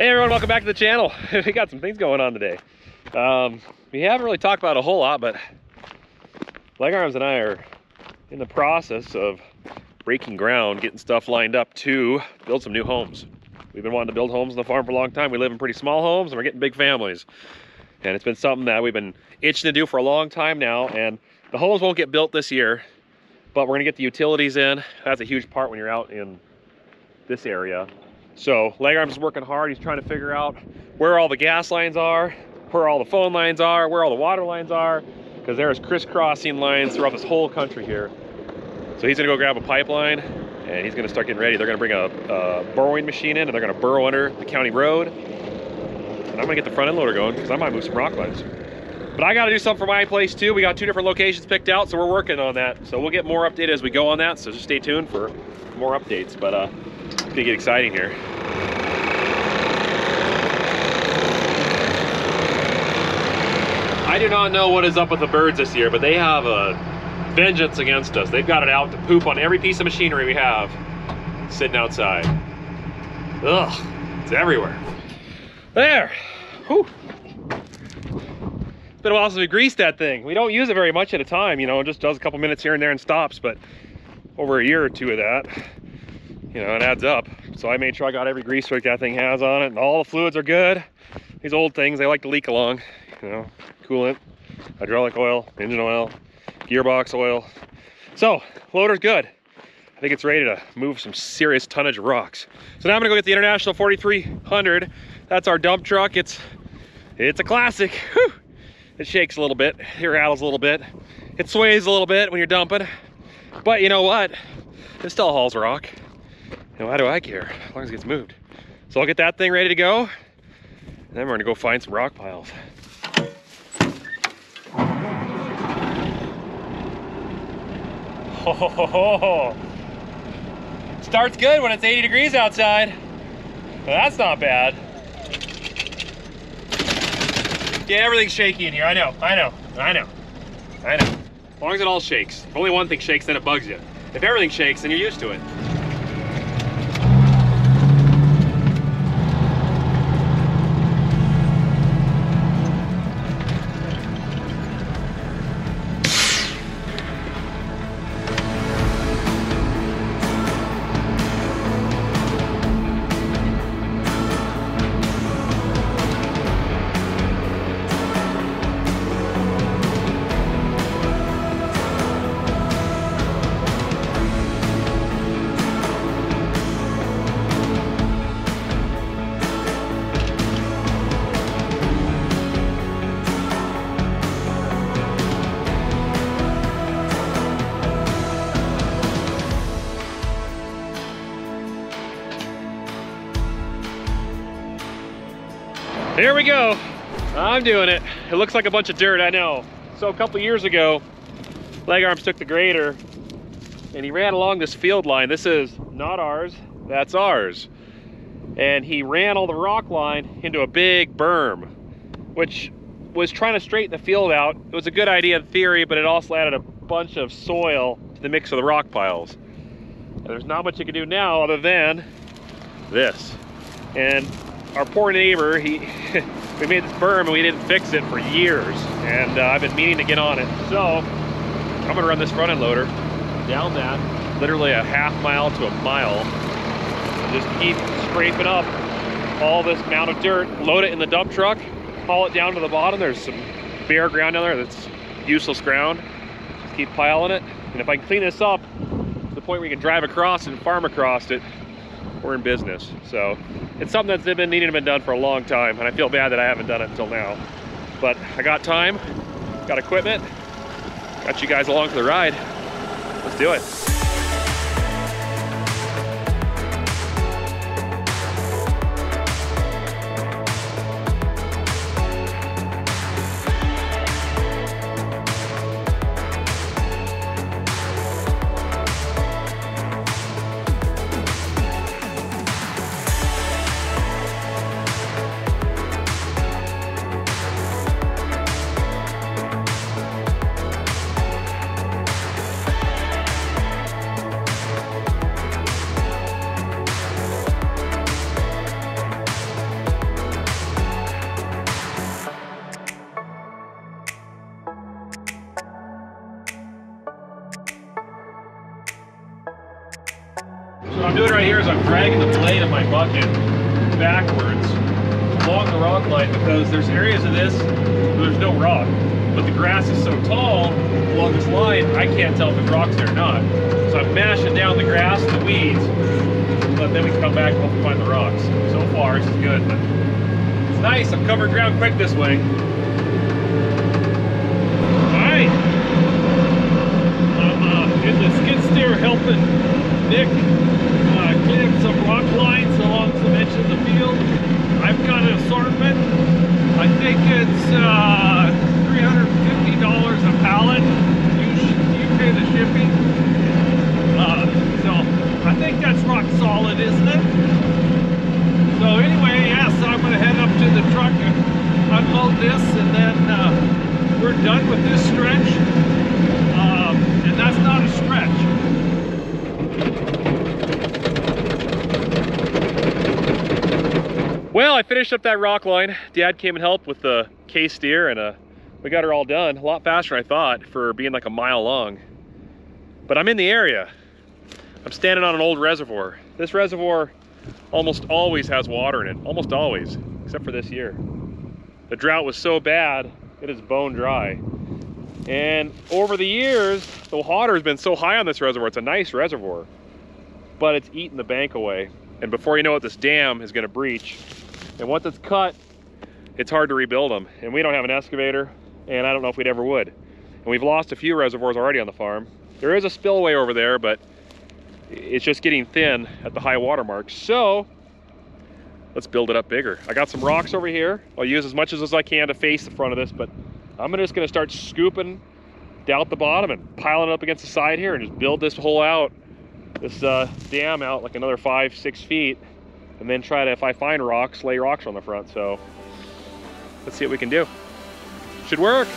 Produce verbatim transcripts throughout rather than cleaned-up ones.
Hey everyone, welcome back to the channel. We got some things going on today. Um, we haven't really talked about a whole lot, but Leg Arms and I are in the process of breaking ground, getting stuff lined up to build some new homes. We've been wanting to build homes on the farm for a long time. We live in pretty small homes and we're getting big families. And it's been something that we've been itching to do for a long time now. And the homes won't get built this year, but we're gonna get the utilities in. That's a huge part when you're out in this area. So Leg Arms is working hard. He's trying to figure out where all the gas lines are, where all the phone lines are, where all the water lines are, because there's crisscrossing lines throughout this whole country here. So he's gonna go grab a pipeline and he's gonna start getting ready. They're gonna bring a, a burrowing machine in and they're gonna burrow under the county road. And I'm gonna get the front end loader going because I might move some rock lines. But I gotta do something for my place too. We got two different locations picked out, so we're working on that. So we'll get more updated as we go on that. So just stay tuned for more updates. But uh, it's gonna get exciting here. I do not know what is up with the birds this year, but they have a vengeance against us. They've got it out to poop on every piece of machinery we have sitting outside. Ugh, it's everywhere. There, whew. It's been a while since we greased that thing. We don't use it very much at a time, you know, it just does a couple minutes here and there and stops, but over a year or two of that, you know, it adds up. So I made sure I got every grease streak that thing has on it and all the fluids are good. These old things, they like to leak along, you know, coolant, hydraulic oil, engine oil, gearbox oil. So loader's good. I think it's ready to move some serious tonnage of rocks. So now I'm gonna go get the International forty-three hundred. That's our dump truck. It's it's a classic. Whew. It shakes a little bit. It rattles a little bit. It sways a little bit when you're dumping. But you know what? It still hauls rock. And why do I care? As long as it gets moved. So I'll get that thing ready to go. And then we're gonna go find some rock piles. Ho, ho, ho, ho. Starts good when it's eighty degrees outside. Well, that's not bad. Yeah, everything's shaky in here. I know, I know, I know, I know. As long as it all shakes. If only one thing shakes, then it bugs you. If everything shakes, then you're used to it. Here we go. I'm doing it. It looks like a bunch of dirt, I know. So a couple years ago, Leg Arms took the grader and he ran along this field line. This is not ours, that's ours. And he ran all the rock line into a big berm, which was trying to straighten the field out. It was a good idea in theory, but it also added a bunch of soil to the mix of the rock piles. And there's not much you can do now other than this. And our poor neighbor, he we made this berm and we didn't fix it for years, and uh, I've been meaning to get on it. So I'm gonna run this front end loader down that, literally a half mile to a mile, and just keep scraping up all this mound of dirt, load it in the dump truck, haul it down to the bottom. There's some bare ground down there that's useless ground. Just keep piling it, and if I can clean this up to the point where you can drive across and farm across it, we're in business. So it's something that's been needing to be done for a long time, and I feel bad that I haven't done it until now. But I got time, got equipment, got you guys along for the ride. Let's do it. right here is I'm dragging the blade of my bucket backwards along the rock line, because there's areas of this where there's no rock, but the grass is so tall along this line, I can't tell if there's rocks there or not. So I'm mashing down the grass, the weeds, but then we can come back and hopefully find the rocks. So far, this is good, but it's nice. I've covered ground quick this way. Alright. I'm uh, in the skid steer helping Nick uh, clean up some rock lines along some edge of the field. I've got an assortment. I think it's uh, three hundred fifty dollars a pallet. You, you pay the shipping. Uh, so I think that's rock solid, isn't it? So anyway, yes, I'm going to head up to the truck and unload this, and then uh, we're done with this stretch. Um, and that's not a stretch. Well, I finished up that rock line. Dad came and helped with the case steer, and uh, we got her all done. A lot faster than I thought for being like a mile long. But I'm in the area. I'm standing on an old reservoir. This reservoir almost always has water in it, almost always, except for this year. The drought was so bad, it is bone dry. And over the years, the water has been so high on this reservoir. It's a nice reservoir, but it's eating the bank away. And before you know it, this dam is going to breach. And once it's cut, it's hard to rebuild them. And we don't have an excavator, and I don't know if we'd ever would. And we've lost a few reservoirs already on the farm. There is a spillway over there, but it's just getting thin at the high water mark. So let's build it up bigger. I got some rocks over here. I'll use as much as I can to face the front of this, but I'm just going to start scooping down the bottom and piling it up against the side here and just build this hole out, this uh, dam out like another five, six feet, and then try to, if I find rocks, lay rocks on the front. So let's see what we can do. Should work.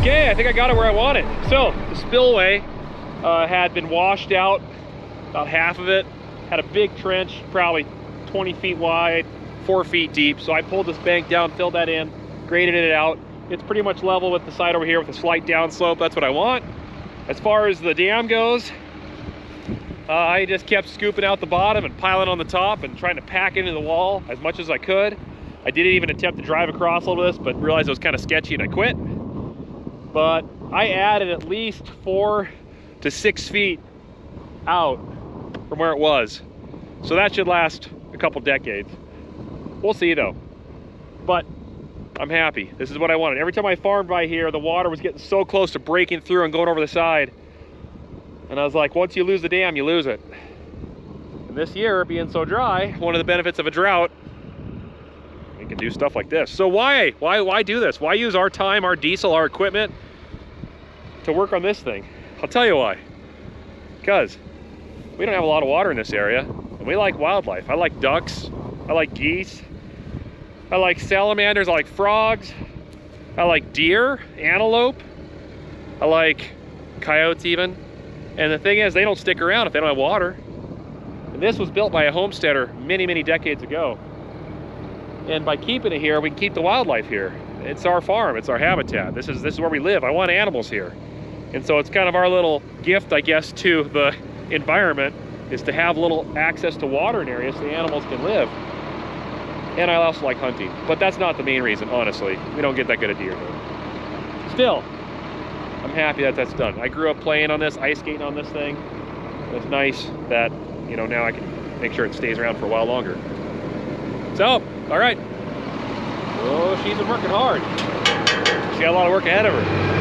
Okay, I think I got it where I want it. So the spillway uh, had been washed out, about half of it. Had a big trench, probably twenty feet wide, four feet deep. So I pulled this bank down, filled that in, graded it out. It's pretty much level with the side over here with a slight downslope. That's what I want. As far as the dam goes, uh, I just kept scooping out the bottom and piling on the top and trying to pack into the wall as much as I could. I didn't even attempt to drive across all of this, but realized it was kind of sketchy and I quit. But I added at least four to six feet out from where it was. So that should last a couple decades. We'll see though. But I'm happy. This is what I wanted. Every time I farmed by here, the water was getting so close to breaking through and going over the side. And I was like, once you lose the dam, you lose it. And this year, being so dry, one of the benefits of a drought, we can do stuff like this. So why, why, why do this? Why use our time, our diesel, our equipment to work on this thing? I'll tell you why. Because we don't have a lot of water in this area, and we like wildlife. I like ducks, I like geese, I like salamanders, I like frogs, I like deer, antelope, I like coyotes even. And the thing is, they don't stick around if they don't have water. And this was built by a homesteader many, many decades ago. And by keeping it here, we can keep the wildlife here. It's our farm, it's our habitat. This is, this is where we live. I want animals here. And so it's kind of our little gift, I guess, to the environment, is to have little access to water in areas so the animals can live. And I also like hunting, but that's not the main reason, honestly. We don't get that good at deer here. Still, I'm happy that that's done. I grew up playing on this, ice skating on this thing. It's nice that, you know, now I can make sure it stays around for a while longer. So, all right. Oh, she's been working hard. She's got a lot of work ahead of her.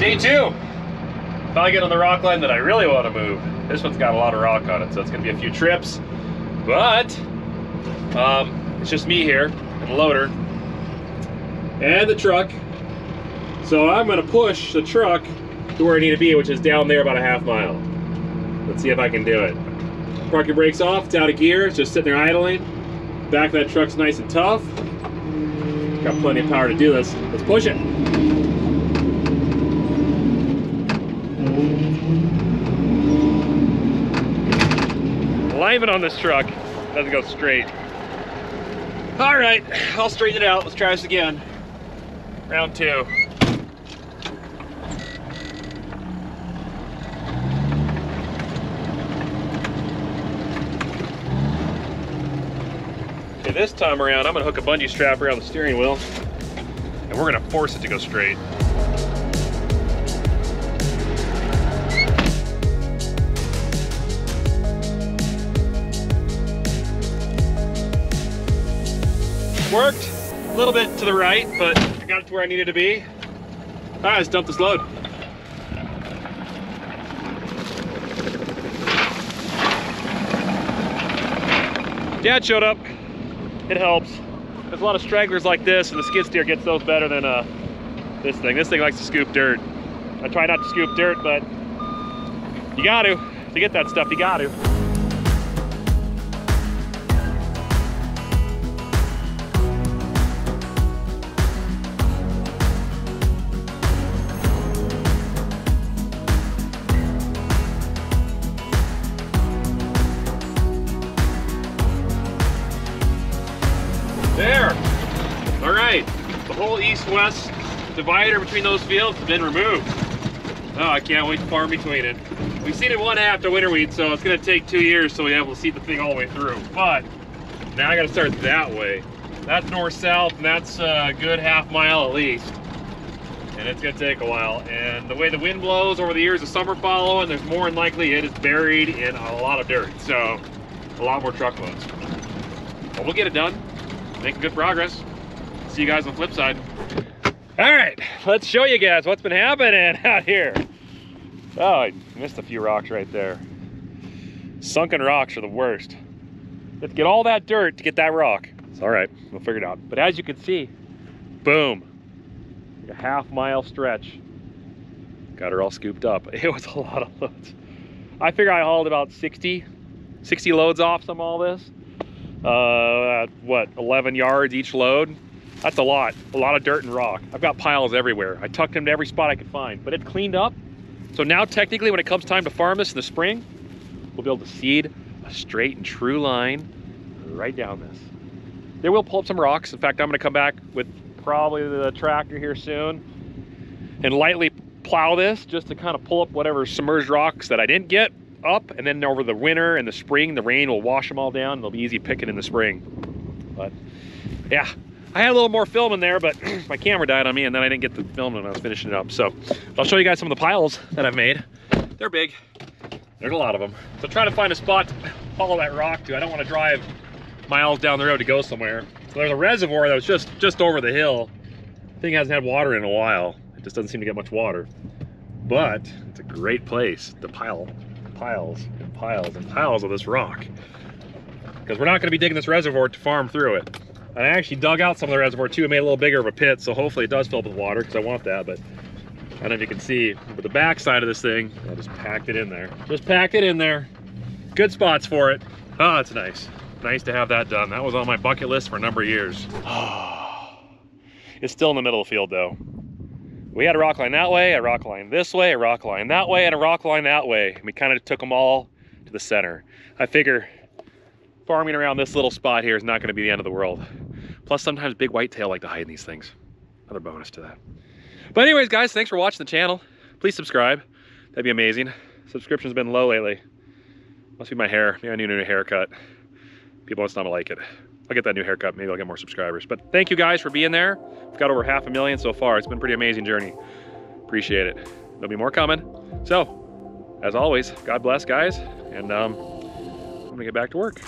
Day two. Finally get on the rock line that I really want to move. This one's got a lot of rock on it, so it's going to be a few trips. But um, it's just me here and the loader. and the truck. So I'm gonna push the truck to where I need to be, which is down there about a half mile. Let's see if I can do it. Parking brake's off, it's out of gear, it's just sitting there idling. Back of that truck's nice and tough. Got plenty of power to do this. Let's push it. Alignment on this truck doesn't go straight. All right, I'll straighten it out. Let's try this again. Round two. This time around, I'm gonna hook a bungee strap around the steering wheel and we're gonna force it to go straight. Worked a little bit to the right, but I got it to where I needed to be. All right, let's dump this load. Dad showed up. It helps. There's a lot of stragglers like this, and the skid steer gets those better than uh, this thing. This thing likes to scoop dirt. I try not to scoop dirt, but you got to. To get that stuff, you got to. There. All right, the whole east-west divider between those fields has been removed. Oh, I can't wait to farm between it. We've seeded one half to winter wheat, so it's gonna take two years so we have to seed the thing all the way through. But now I gotta start that way. That's north-south, and that's a good half mile at least. And it's gonna take a while. And the way the wind blows over the years of summer following, there's more than likely it is buried in a lot of dirt. So a lot more truckloads. But we'll get it done. Making good progress. See you guys on the flip side. All right, let's show you guys what's been happening out here. Oh, I missed a few rocks right there. Sunken rocks are the worst. You have to get all that dirt to get that rock. It's all right, we'll figure it out. But as you can see, boom, a half mile stretch. Got her all scooped up. It was a lot of loads. I figure I hauled about sixty, sixty loads off from all this. Uh, what, eleven yards each load? That's a lot, a lot of dirt and rock. I've got piles everywhere. I tucked them to every spot I could find, but it cleaned up. So now technically when it comes time to farm this in the spring, we'll be able to seed a straight and true line right down this. They will pull up some rocks. In fact, I'm gonna come back with probably the tractor here soon and lightly plow this just to kind of pull up whatever submerged rocks that I didn't get up, and then over the winter and the spring the rain will wash them all down and they'll be easy picking in the spring. But yeah, I had a little more film in there, but my camera died on me and then I didn't get the film when I was finishing it up. So I'll show you guys some of the piles that I've made. They're big, there's a lot of them. So try to find a spot to haul that rock to. I don't want to drive miles down the road to go somewhere. So there's a reservoir that was just just over the hill. Thing hasn't had water in a while. It just doesn't seem to get much water, but it's a great place to pile piles and piles and piles of this rock, because we're not going to be digging this reservoir to farm through it. And I actually dug out some of the reservoir too and made it a little bigger of a pit, so hopefully it does fill up with water, because I want that. But I don't know if you can see, but the back side of this thing, I just packed it in there. Just packed it in there. Good spots for it. Oh, it's nice. Nice to have that done. That was on my bucket list for a number of years. Oh, it's still in the middle of the field though. We had a rock line that way, a rock line this way, a rock line that way, and a rock line that way. And we kind of took them all to the center. I figure farming around this little spot here is not going to be the end of the world. Plus, sometimes big whitetail like to hide in these things. Another bonus to that. But anyways, guys, thanks for watching the channel. Please subscribe. That'd be amazing. Subscription's been low lately. Must be my hair. Maybe I need a new haircut. People must not like it. I'll get that new haircut. Maybe I'll get more subscribers. But thank you guys for being there. We've got over half a million so far. It's been a pretty amazing journey. Appreciate it. There'll be more coming. So, as always, God bless, guys. And um, I'm gonna get back to work.